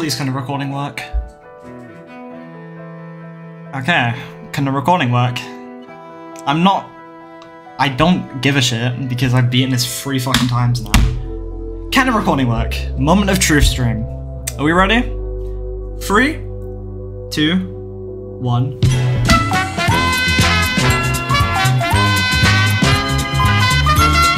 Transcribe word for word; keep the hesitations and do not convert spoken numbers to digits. please, can the recording work? Okay, can the recording work? I'm not... I don't give a shit because I've beaten this three fucking times now. Can the recording work? Moment of truth stream. Are we ready? Three, two, one...